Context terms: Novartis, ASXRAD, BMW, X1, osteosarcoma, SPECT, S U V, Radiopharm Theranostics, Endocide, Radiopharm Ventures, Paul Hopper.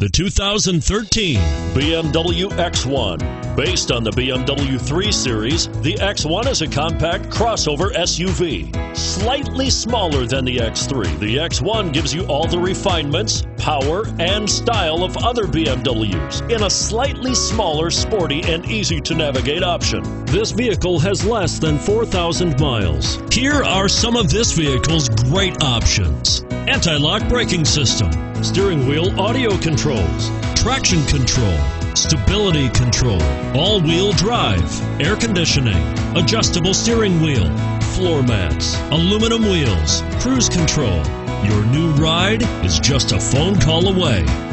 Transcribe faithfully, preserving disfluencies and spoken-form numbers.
The two thousand thirteen B M W X one. Based on the B M W three series, the X one is a compact crossover S U V. Slightly smaller than the X three, the X one gives you all the refinements, power, and style of other B M Ws in a slightly smaller, sporty, and easy-to-navigate option. This vehicle has less than four thousand miles. Here are some of this vehicle's great options. Anti-lock braking system, steering wheel audio controls, traction control, stability control, all-wheel drive, air conditioning, adjustable steering wheel, floor mats, aluminum wheels, cruise control. Your new ride is just a phone call away.